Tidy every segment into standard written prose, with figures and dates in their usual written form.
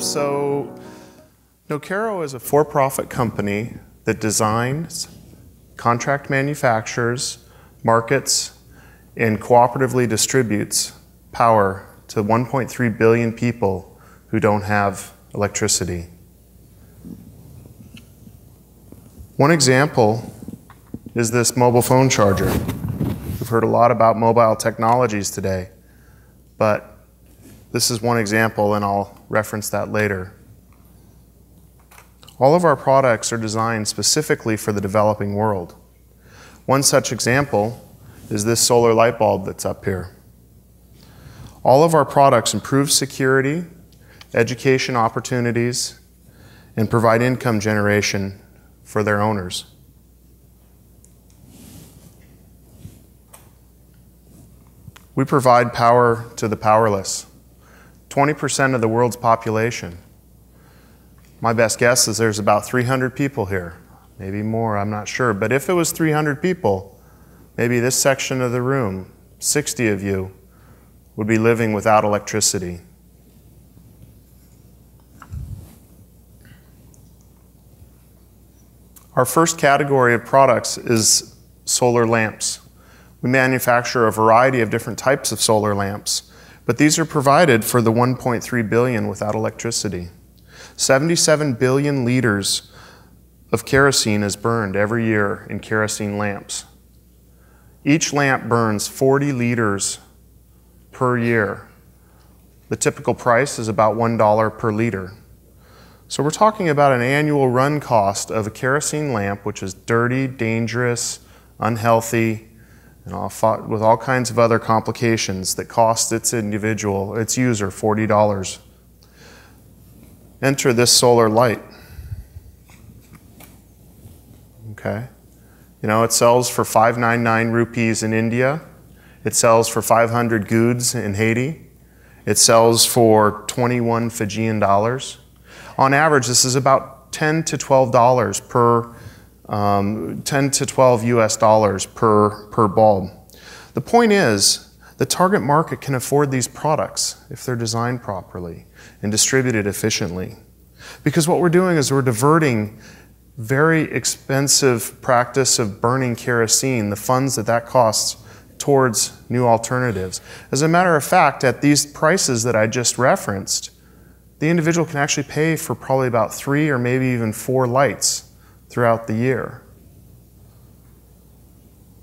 So Nokero is a for-profit company that designs, contract manufactures, markets, and cooperatively distributes power to 1.3 billion people who don't have electricity. One example is this mobile phone charger. We've heard a lot about mobile technologies today, but this is one example, and I'll reference that later. All of our products are designed specifically for the developing world. One such example is this solar light bulb that's up here. All of our products improve security, education opportunities, and provide income generation for their owners. We provide power to the powerless, 20% of the world's population. My best guess is there's about 300 people here, maybe more, I'm not sure. But if it was 300 people, maybe this section of the room, 60 of you, would be living without electricity. Our first category of products is solar lamps. We manufacture a variety of different types of solar lamps, but these are provided for the 1.3 billion without electricity. 77 billion liters of kerosene is burned every year in kerosene lamps. Each lamp burns 40 liters per year. The typical price is about $1 per liter. So we're talking about an annual run cost of a kerosene lamp, which is dirty, dangerous, unhealthy, and with all kinds of other complications that costs its user $40. Enter this solar light. Okay. You know, it sells for 599 rupees in India. It sells for 500 goods in Haiti. It sells for 21 Fijian dollars. On average, this is about $10 to $12 per 10 to 12 US dollars per bulb. The point is, the target market can afford these products if they're designed properly and distributed efficiently. Because what we're doing is we're diverting very expensive practice of burning kerosene, the funds that costs, towards new alternatives. As a matter of fact, at these prices that I just referenced, the individual can actually pay for probably about 3 or maybe even 4 lights throughout the year.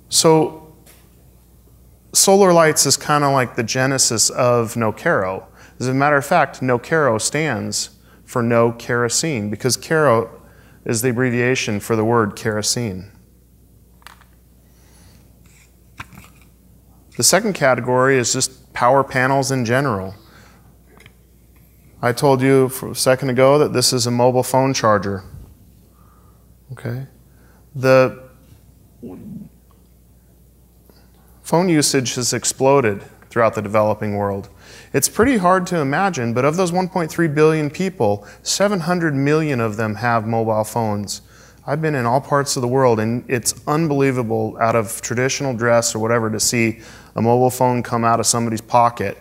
So solar lights is kind of like the genesis of Nokero. As a matter of fact, Nokero stands for no kerosene, because Kero is the abbreviation for the word kerosene. The second category is just power panels in general. I told you a second ago that this is a mobile phone charger. Okay. The phone usage has exploded throughout the developing world. It's pretty hard to imagine, but of those 1.3 billion people, 700 million of them have mobile phones. I've been in all parts of the world, and it's unbelievable, out of traditional dress or whatever, to see a mobile phone come out of somebody's pocket.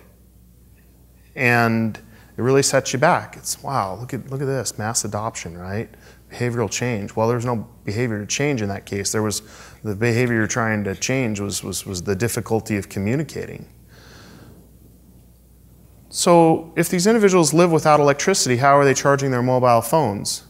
And it really sets you back. It's, wow, look at this, mass adoption, right? Behavioral change. Well, there's no behavior to change in that case. There was the behavior you're trying to change was the difficulty of communicating. So if these individuals live without electricity, how are they charging their mobile phones?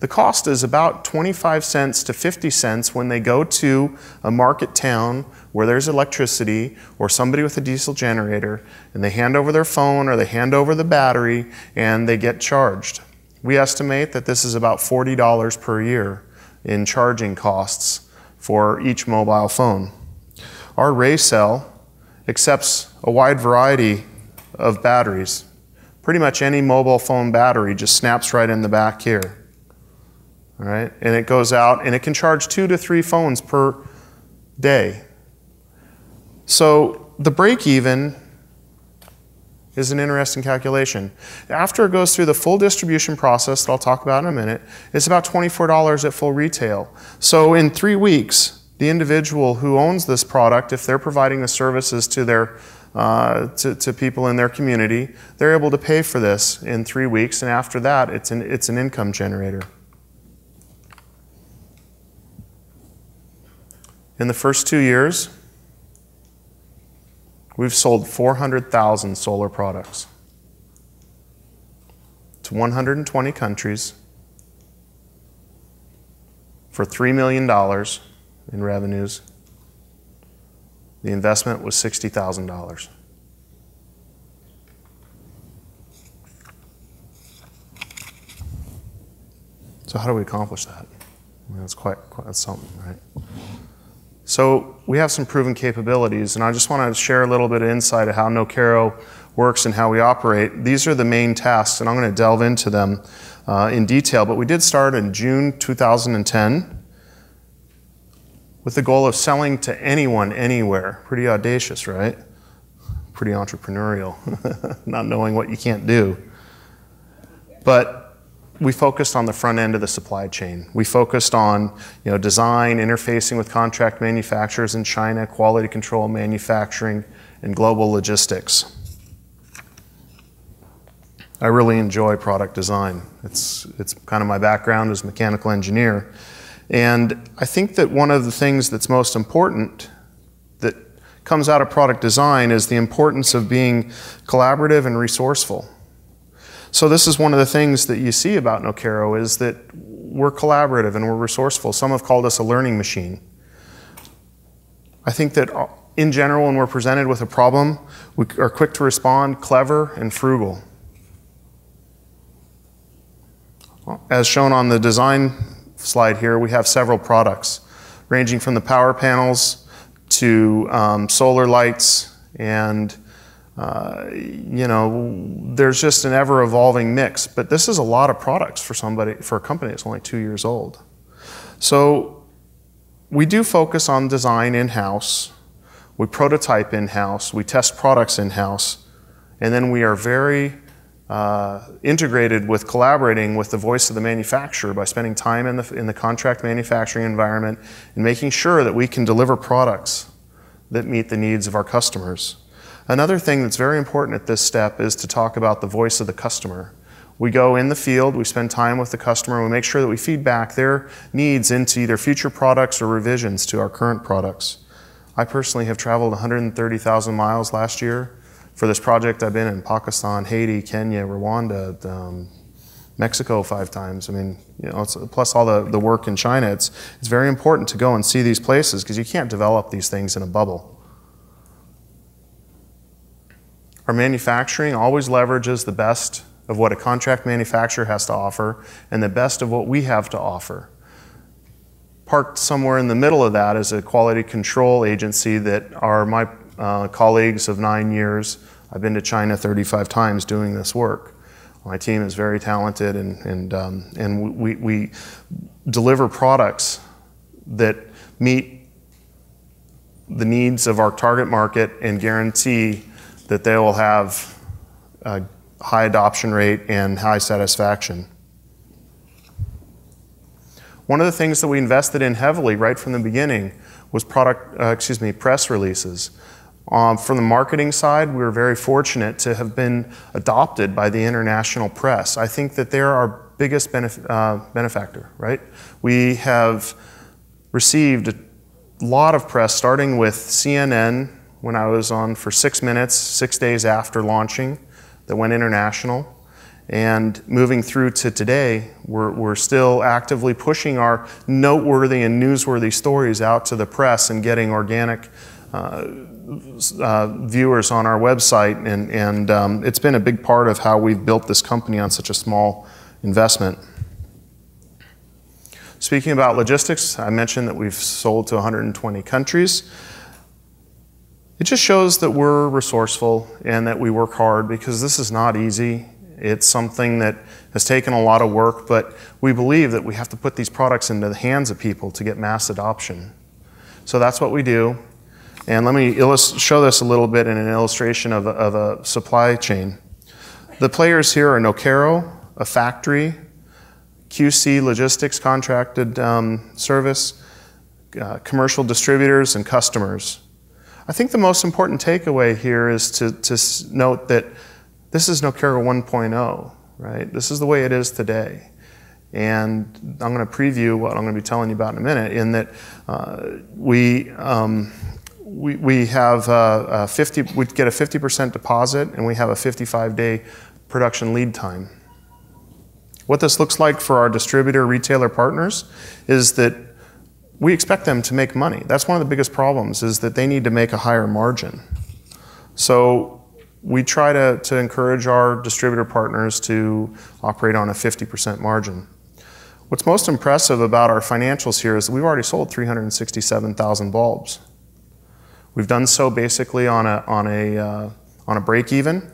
The cost is about 25 cents to 50 cents when they go to a market town where there's electricity or somebody with a diesel generator, and they hand over their phone or they hand over the battery and they get charged. We estimate that this is about $40 per year in charging costs for each mobile phone. Our Raycell accepts a wide variety of batteries. Pretty much any mobile phone battery just snaps right in the back here. All right? And it goes out and it can charge 2 to 3 phones per day. So the break even is an interesting calculation. After it goes through the full distribution process that I'll talk about in a minute, it's about $24 at full retail. So in 3 weeks, the individual who owns this product, if they're providing the services to their to people in their community. They're able to pay for this in 3 weeks, and after that, it's an income generator. In the first 2 years, we've sold 400,000 solar products to 120 countries for $3 million in revenues. The investment was $60,000. So how do we accomplish that? I mean, that's quite something, right? So we have some proven capabilities, and I just want to share a little bit of insight of how Nokero works and how we operate. These are the main tasks, and I'm going to delve into them in detail, but we did start in June 2010 with the goal of selling to anyone, anywhere. Pretty audacious, right? Pretty entrepreneurial, not knowing what you can't do. But we focused on the front end of the supply chain. We focused on, you know, design, interfacing with contract manufacturers in China, quality control, manufacturing, and global logistics. I really enjoy product design. It's kind of my background as a mechanical engineer. And I think that one of the things that's most important that comes out of product design is the importance of being collaborative and resourceful. So this is one of the things that you see about Nokero is that we're collaborative and we're resourceful. Some have called us a learning machine. I think that in general, when we're presented with a problem, we are quick to respond, clever and frugal. As shown on the design slide here, we have several products, ranging from the power panels to solar lights and you know, there's just an ever-evolving mix, but this is a lot of products for a company that's only 2 years old. So we do focus on design in-house, we prototype in-house, we test products in-house, and then we are very integrated with collaborating with the voice of the manufacturer by spending time in the contract manufacturing environment and making sure that we can deliver products that meet the needs of our customers. Another thing that's very important at this step is to talk about the voice of the customer. We go in the field, we spend time with the customer, we make sure that we feed back their needs into either future products or revisions to our current products. I personally have traveled 130,000 miles last year. For this project, I've been in Pakistan, Haiti, Kenya, Rwanda, Mexico 5 times. I mean, you know, plus all the work in China. It's very important to go and see these places because you can't develop these things in a bubble. Our manufacturing always leverages the best of what a contract manufacturer has to offer and the best of what we have to offer. Parked somewhere in the middle of that is a quality control agency that are my colleagues of 9 years. I've been to China 35 times doing this work. My team is very talented and we deliver products that meet the needs of our target market and guarantee that they will have a high adoption rate and high satisfaction. One of the things that we invested in heavily right from the beginning was press releases. From the marketing side, we were very fortunate to have been adopted by the international press. I think that they're our biggest benefactor, right? We have received a lot of press, starting with CNN, when I was on for 6 minutes, 6 days after launching, that went international. And moving through to today, we're still actively pushing our noteworthy and newsworthy stories out to the press and getting organic viewers on our website. And it's been a big part of how we've built this company on such a small investment. Speaking about logistics, I mentioned that we've sold to 120 countries. It just shows that we're resourceful and that we work hard because this is not easy. It's something that has taken a lot of work, but we believe that we have to put these products into the hands of people to get mass adoption. So that's what we do. And let me show this a little bit in an illustration of a supply chain. The players here are Nokero, a factory, QC Logistics Contracted Service, commercial distributors, and customers. I think the most important takeaway here is to note that this is Nokero 1.0, right? This is the way it is today. And I'm going to preview what I'm going to be telling you about in a minute, in that we have we get a 50% deposit, and we have a 55-day production lead time. What this looks like for our distributor retailer partners is that we expect them to make money. That's one of the biggest problems, is that they need to make a higher margin. So we try to encourage our distributor partners to operate on a 50% margin. What's most impressive about our financials here is that we've already sold 367,000 bulbs. We've done so basically on a break even,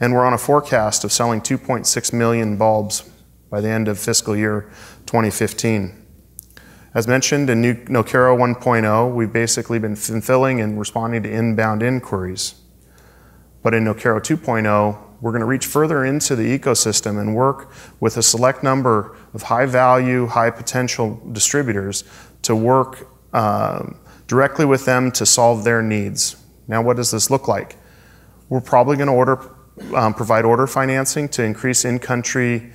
and we're on a forecast of selling 2.6 million bulbs by the end of fiscal year 2015. As mentioned, in Nokero 1.0, we've basically been fulfilling and responding to inbound inquiries. But in Nokero 2.0, we're going to reach further into the ecosystem and work with a select number of high-value, high-potential distributors to work directly with them to solve their needs. Now, what does this look like? We're probably going to provide order financing to increase in-country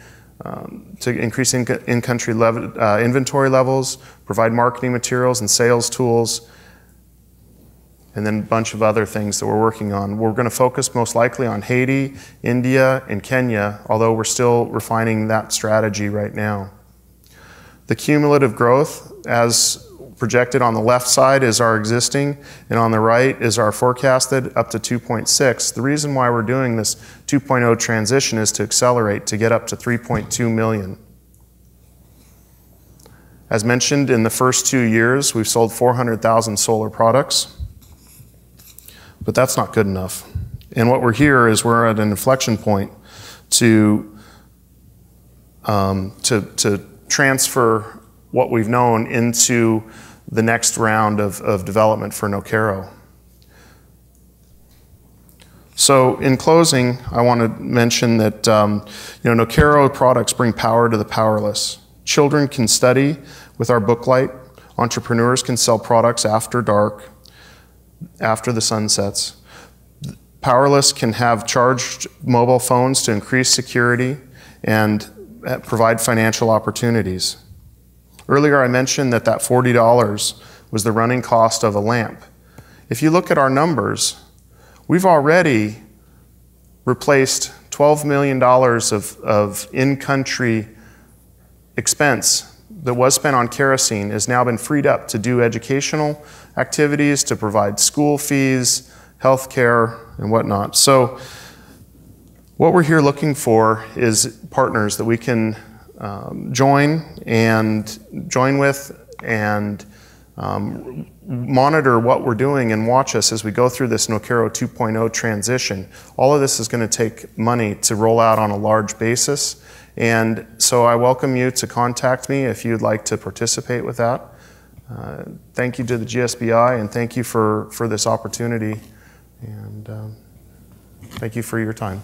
inventory levels, provide marketing materials and sales tools, and then a bunch of other things that we're working on. We're going to focus most likely on Haiti, India, and Kenya, although we're still refining that strategy right now. The cumulative growth, as projected on the left side, is our existing, and on the right is our forecasted up to 2.6. The reason why we're doing this 2.0 transition is to accelerate to get up to 3.2 million. As mentioned, in the first 2 years, we've sold 400,000 solar products. But that's not good enough. And what we're here is we're at an inflection point to transfer what we've known into the next round of development for Nokero. So in closing, I want to mention that Nokero products bring power to the powerless. Children can study with our booklight. Entrepreneurs can sell products after dark, after the sun sets. Powerless can have charged mobile phones to increase security and provide financial opportunities. Earlier I mentioned that $40 was the running cost of a lamp. If you look at our numbers, we've already replaced $12 million of in-country expense that was spent on kerosene, has now been freed up to do educational activities, to provide school fees, health care, and whatnot. So what we're here looking for is partners that we can join with and monitor what we're doing and watch us as we go through this Nokero 2.0 transition. All of this is going to take money to roll out on a large basis. And so I welcome you to contact me if you'd like to participate with that. Thank you to the GSBI, and thank you for this opportunity. And thank you for your time.